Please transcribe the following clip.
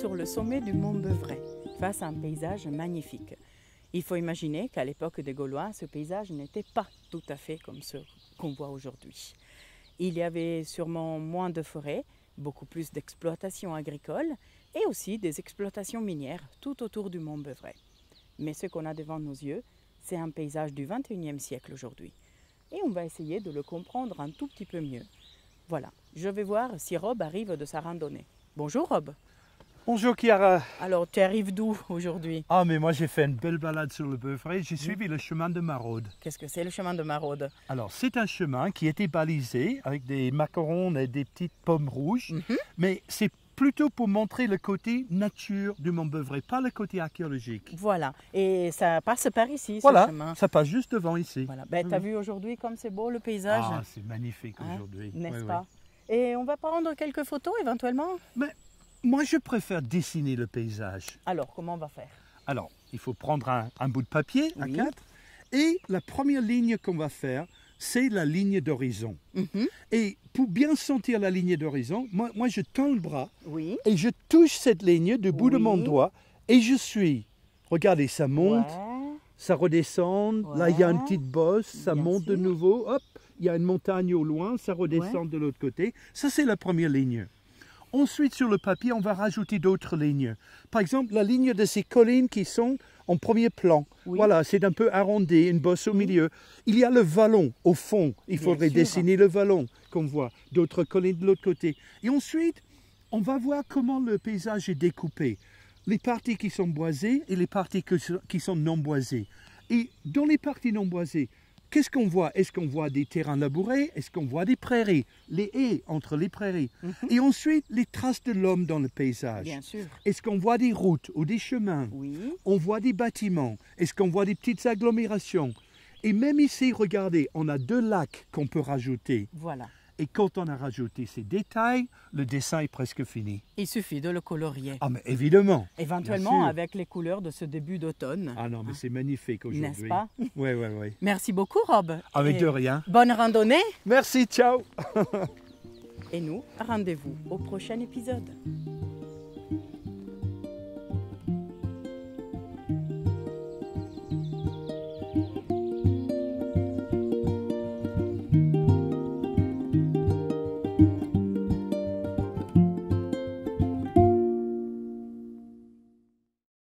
sur le sommet du Mont Beuvray, face à un paysage magnifique. Il faut imaginer qu'à l'époque des Gaulois, ce paysage n'était pas tout à fait comme ce qu'on voit aujourd'hui. Il y avait sûrement moins de forêts, beaucoup plus d'exploitations agricoles et aussi des exploitations minières tout autour du Mont Beuvray. Mais ce qu'on a devant nos yeux, c'est un paysage du 21e siècle aujourd'hui. Et on va essayer de le comprendre un tout petit peu mieux. Voilà, je vais voir si Rob arrive de sa randonnée. Bonjour Rob. Bonjour Chiara. Alors, tu arrives d'où aujourd'hui? Ah, mais moi j'ai fait une belle balade sur le Beuvray, j'ai suivi le chemin de maraude. Qu'est-ce que c'est le chemin de maraude? Alors, c'est un chemin qui était balisé avec des macarons et des petites pommes rouges, mais c'est plutôt pour montrer le côté nature du Mont Beuvray, pas le côté archéologique. Voilà, et ça passe par ici, voilà, ce chemin. Ça passe juste devant ici. Voilà. Ben, t'as vu aujourd'hui comme c'est beau le paysage? Ah, c'est magnifique aujourd'hui. N'est-ce pas? Oui. Et on va prendre quelques photos éventuellement? Mais moi, je préfère dessiner le paysage. Alors, comment on va faire? Alors, il faut prendre un bout de papier, un A4, et la première ligne qu'on va faire, c'est la ligne d'horizon. Et pour bien sentir la ligne d'horizon, moi, je tends le bras et je touche cette ligne du bout de mon doigt et je suis. Regardez, ça monte, ça redescend, là, il y a une petite bosse, ça monte de nouveau, hop, il y a une montagne au loin, ça redescend de l'autre côté. Ça, c'est la première ligne. Ensuite, sur le papier, on va rajouter d'autres lignes. Par exemple, la ligne de ces collines qui sont en premier plan. Voilà, c'est un peu arrondi, une bosse au milieu. Il y a le vallon au fond. Il faudrait dessiner le vallon qu'on voit. D'autres collines de l'autre côté. Et ensuite, on va voir comment le paysage est découpé. Les parties qui sont boisées et les parties qui sont non boisées. Et dans les parties non boisées, qu'est-ce qu'on voit? Est-ce qu'on voit des terrains labourés? Est-ce qu'on voit des prairies? Les haies entre les prairies. Et ensuite, les traces de l'homme dans le paysage. Bien sûr. Est-ce qu'on voit des routes ou des chemins? On voit des bâtiments. Est-ce qu'on voit des petites agglomérations? Et même ici, regardez, on a deux lacs qu'on peut rajouter. Voilà. Et quand on a rajouté ces détails, le dessin est presque fini. Il suffit de le colorier. Ah, mais évidemment. Éventuellement avec les couleurs de ce début d'automne. Ah non, mais c'est magnifique aujourd'hui. N'est-ce pas? Oui, oui, oui. Merci beaucoup, Rob. Avec de rien. Bonne randonnée. Merci, ciao. Et nous, rendez-vous au prochain épisode.